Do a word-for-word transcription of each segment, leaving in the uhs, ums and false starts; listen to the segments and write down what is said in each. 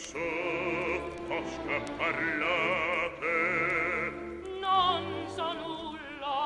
so, Tosca, parlate. Non so nulla.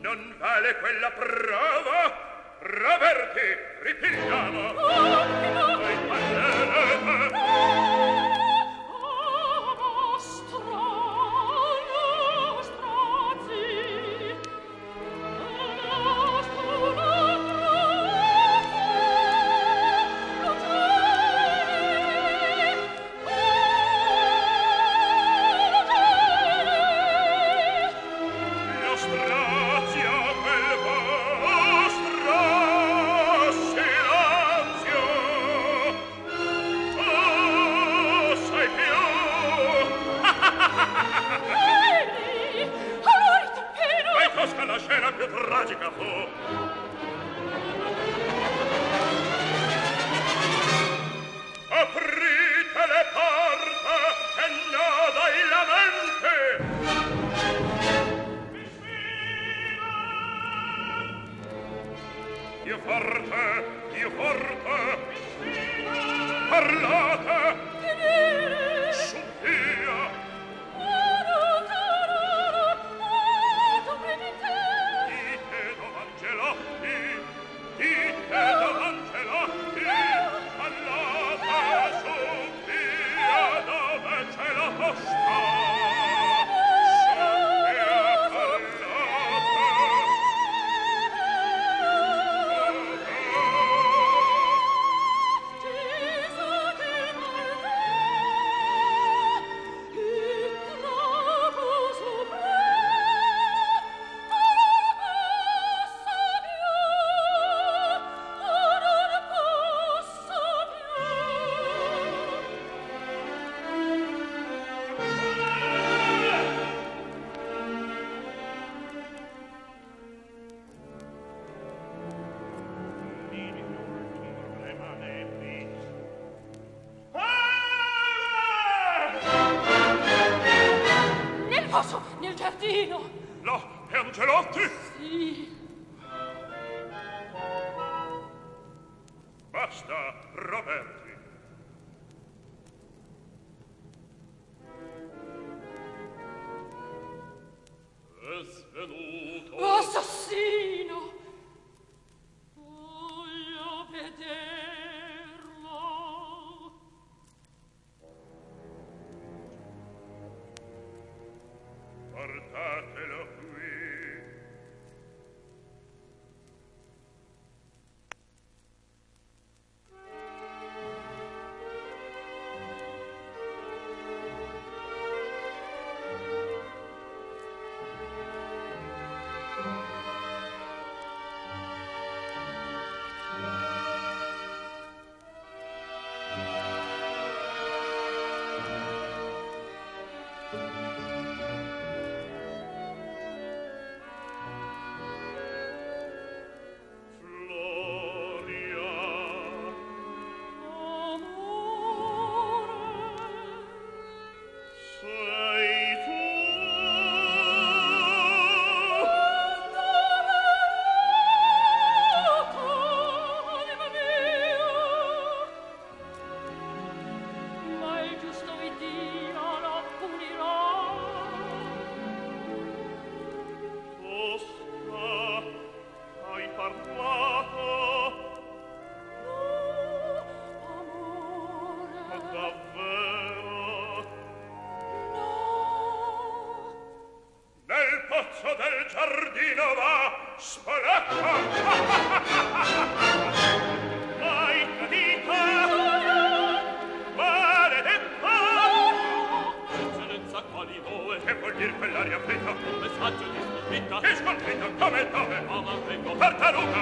Non vale quella prova. Roberti, ripetiamo. Oh, no. Quell'aria fritta, un messaggio di sconfitta, di sconfitta come dove, mamma vengo, tartaruga.